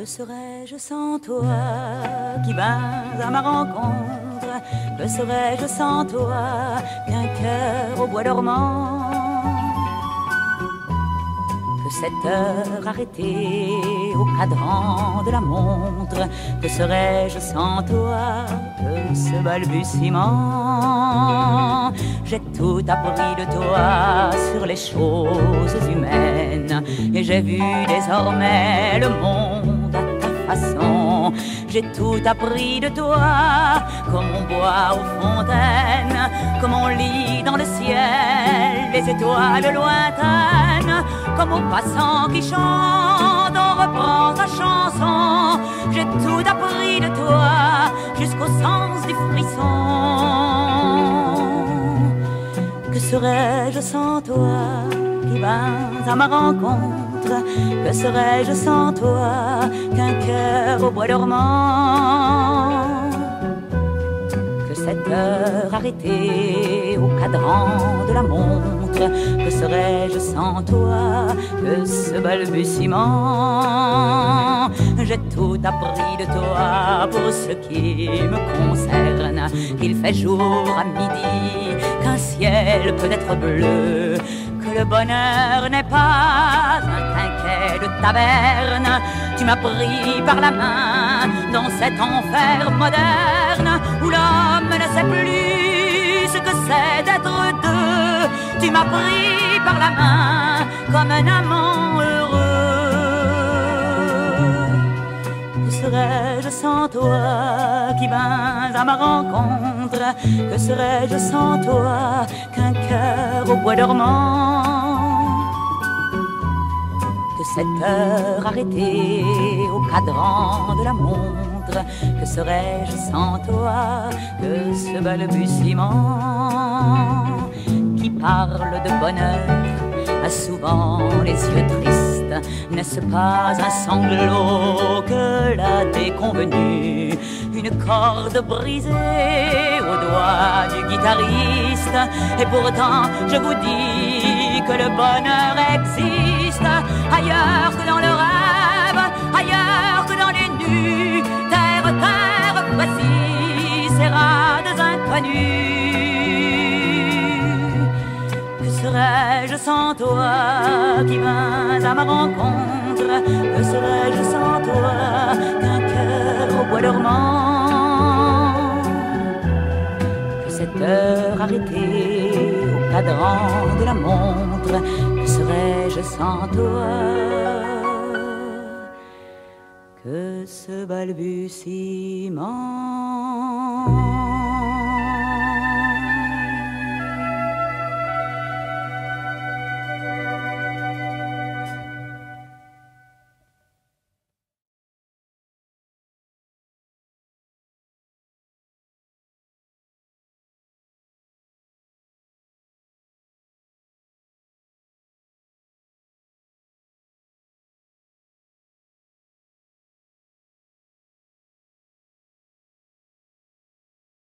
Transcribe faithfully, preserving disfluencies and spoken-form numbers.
Que serais-je sans toi qui vins à ma rencontre? Que serais-je sans toi qu'un cœur au bois dormant? Que cette heure arrêtée au cadran de la montre, que serais-je sans toi que ce balbutiement? J'ai tout appris de toi sur les choses humaines, et j'ai vu désormais le monde façon. J'ai tout appris de toi, comme on boit aux fontaines, comme on lit dans le ciel les étoiles lointaines, comme aux passants qui chantent, on reprend sa chanson. J'ai tout appris de toi, jusqu'au sens du frisson. Que serais-je sans toi qui vins à ma rencontre? Que serais-je sans toi qu'un cœur au bois dormant? Que cette heure arrêtée au cadran de la montre, que serais-je sans toi que ce balbutiement? J'ai tout appris de toi pour ce qui me concerne, qu'il fait jour à midi, qu'un ciel peut être bleu, que le bonheur n'est pas un quinquet de taverne. Tu m'as pris par la main dans cet enfer moderne où l'homme ne sait plus ce que c'est d'être deux. Tu m'as pris par la main comme un amant heureux. Que serais-je sans toi qui vins à ma rencontre? Que serais-je sans toi qu'un cœur au bois dormant? Que cette heure arrêtée au cadran de la montre, que serais-je sans toi que ce balbutiement qui parle de bonheur a souvent les yeux tristes? N'est-ce pas un sanglot que la déconvenue, une corde brisée au doigt du guitariste? Et pourtant je vous dis que le bonheur existe ailleurs que dans le rêve, ailleurs que dans les nues. Terre, terre, voici ces rades inconnues. Que serais-je sans toi qui vins à ma rencontre? Que serais-je sans toi qu'un cœur au bois dormant? Que cette heure arrêtée au cadran de la montre, que serais-je sans toi que ce balbutiement?